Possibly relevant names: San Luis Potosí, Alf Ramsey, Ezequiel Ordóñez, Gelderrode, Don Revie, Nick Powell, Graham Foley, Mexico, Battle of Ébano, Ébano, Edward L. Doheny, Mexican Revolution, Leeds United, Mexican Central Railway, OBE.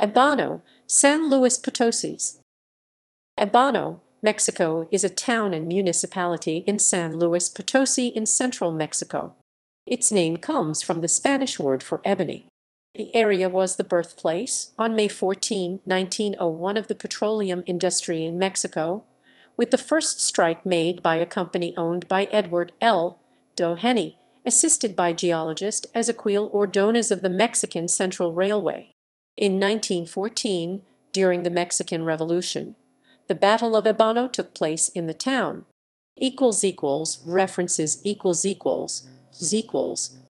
Ébano, San Luis Potosí. Ébano, Mexico, is a town and municipality in San Luis Potosí in central Mexico. Its name comes from the Spanish word for ebony. The area was the birthplace, on May 14, 1901, of the petroleum industry in Mexico, with the first strike made by a company owned by Edward L. Doheny, assisted by geologist Ezequiel Ordóñez of the Mexican Central Railway. In 1914, during the Mexican Revolution, the Battle of Ébano took place in the town. == References ==